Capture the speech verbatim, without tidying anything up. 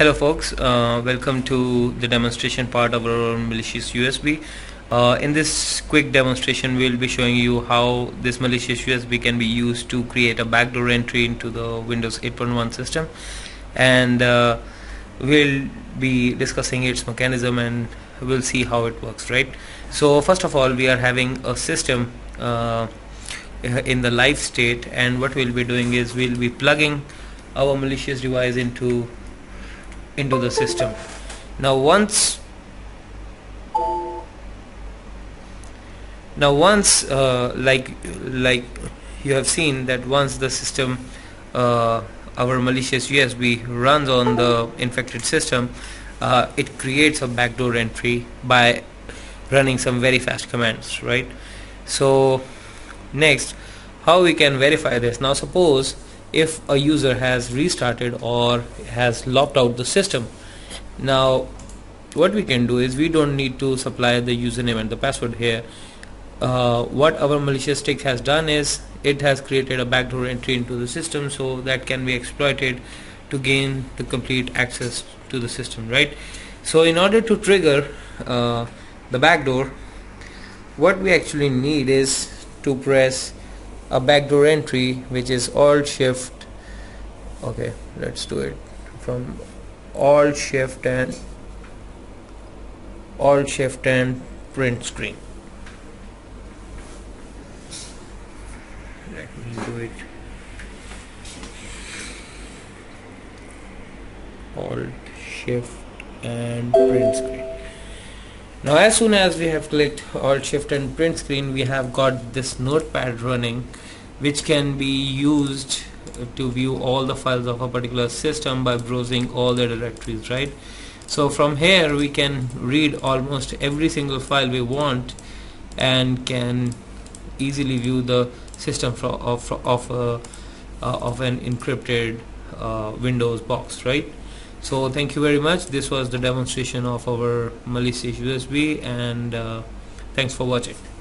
Hello folks, uh, welcome to the demonstration part of our malicious U S B. Uh, in this quick demonstration we will be showing you how this malicious U S B can be used to create a backdoor entry into the Windows eight point one system, and uh, we'll be discussing its mechanism and we'll see how it works, right? So first of all, we are having a system uh, in the live state, and what we'll be doing is we'll be plugging our malicious device into into the system. Now once now once uh, like like you have seen that once the system uh, our malicious U S B runs on the infected system, uh, it creates a backdoor entry by running some very fast commands, right? So next, how we can verify this? Now suppose if a user has restarted or has lopped out the system, now what we can do is we don't need to supply the username and the password here. Uh, what our malicious stick has done is it has created a backdoor entry into the system, so that can be exploited to gain the complete access to the system, right? So in order to trigger uh, the backdoor, what we actually need is to press a backdoor entry, which is Alt Shift. Okay, let's do it from Alt Shift and Alt Shift and print screen. Let me do it. Alt Shift and print screen. Now as soon as we have clicked Alt Shift and print screen, we have got this notepad running, which can be used to view all the files of a particular system by browsing all the directories, right? So from here we can read almost every single file we want and can easily view the system of, of, a, of an encrypted uh, Windows box, right? So thank you very much. This was the demonstration of our malicious U S B, and uh, thanks for watching.